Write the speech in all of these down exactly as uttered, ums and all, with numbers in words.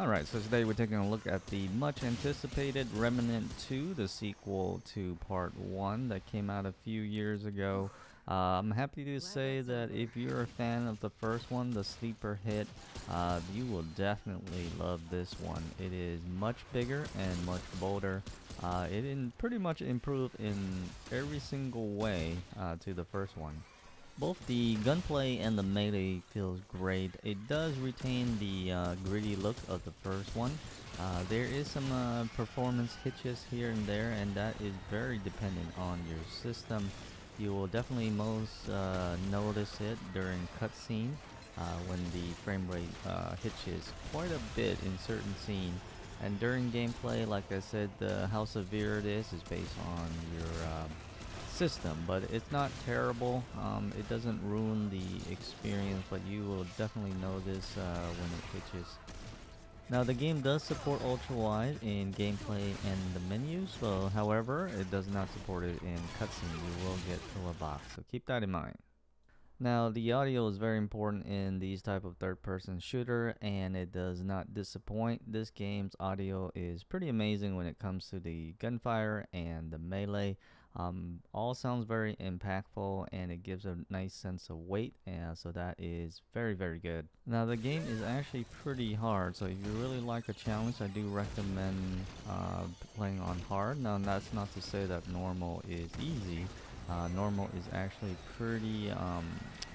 Alright, so today we're taking a look at the much anticipated Remnant two, the sequel to Part one that came out a few years ago. Uh, I'm happy to say that if you're a fan of the first one, the sleeper hit, uh, you will definitely love this one. It is much bigger and much bolder. Uh, it in pretty much improved in every single way uh, to the first one. Both the gunplay and the melee feels great. It does retain the uh, gritty look of the first one. Uh, there is some uh, performance hitches here and there, and that is very dependent on your system. You will definitely most uh, notice it during cutscene uh, when the frame rate uh, hitches quite a bit in certain scenes. And during gameplay, like I said, the, how severe it is is based on your uh, system, but it's not terrible. Um, it doesn't ruin the experience, but you will definitely notice uh, when it hitches. Now the game does support ultra wide in gameplay and the menus, so however it does not support it in cutscene. You will get to a box, so keep that in mind. Now the audio is very important in these type of third person shooter, and it does not disappoint. This game's audio is pretty amazing when it comes to the gunfire and the melee. Um, all sounds very impactful, and it gives a nice sense of weight, and so that is very very good. Now the game is actually pretty hard, so if you really like a challenge, I do recommend uh, playing on hard. Now that's not to say that normal is easy. Uh, normal is actually pretty um,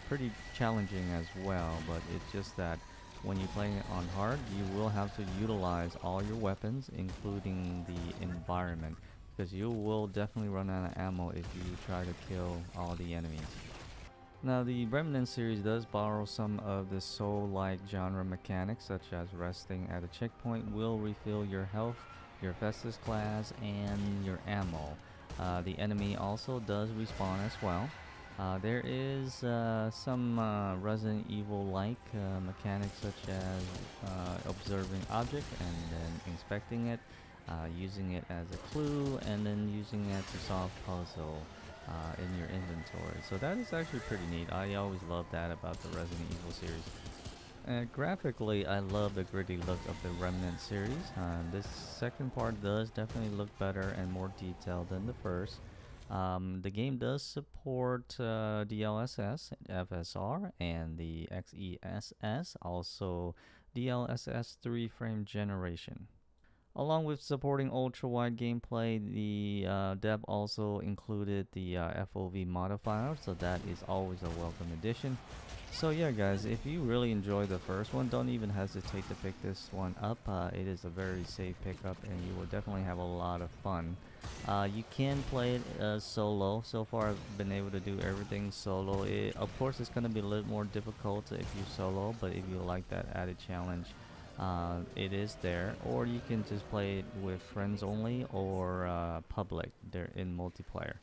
pretty challenging as well, but it's just that when you're playing it on hard, you will have to utilize all your weapons, including the environment, because you will definitely run out of ammo if you try to kill all the enemies. Now the Remnant series does borrow some of the soul-like genre mechanics, such as resting at a checkpoint will refill your health, your F S S class, and your ammo. Uh, the enemy also does respawn as well. Uh, there is uh, some uh, Resident Evil-like uh, mechanics, such as uh, observing object and then inspecting it, uh, using it as a clue, and then using it to solve puzzle uh, in your inventory. So that is actually pretty neat. I always love that about the Resident Evil series. Uh, graphically, I love the gritty look of the Remnant series. Uh, this second part does definitely look better and more detailed than the first. Um, the game does support uh, D L S S, F S R, and the XeSS, also D L S S three frame generation. Along with supporting ultra-wide gameplay, the uh, dev also included the uh, F O V modifier, so that is always a welcome addition. So yeah guys, if you really enjoyed the first one, don't even hesitate to pick this one up. Uh, it is a very safe pickup, and you will definitely have a lot of fun. Uh, you can play it uh, solo. So far I've been able to do everything solo. It, of course it's going to be a little more difficult if you solo, but if you like that added challenge, uh, it is there. Or you can just play it with friends only, or uh, public, they're in multiplayer.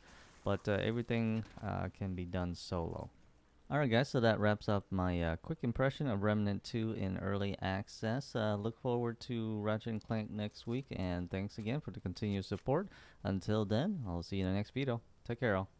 But uh, everything uh, can be done solo. Alright guys, so that wraps up my uh, quick impression of Remnant two in early access. Uh, look forward to Ratchet and Clank next week, and thanks again for the continued support. Until then, I'll see you in the next video. Take care all.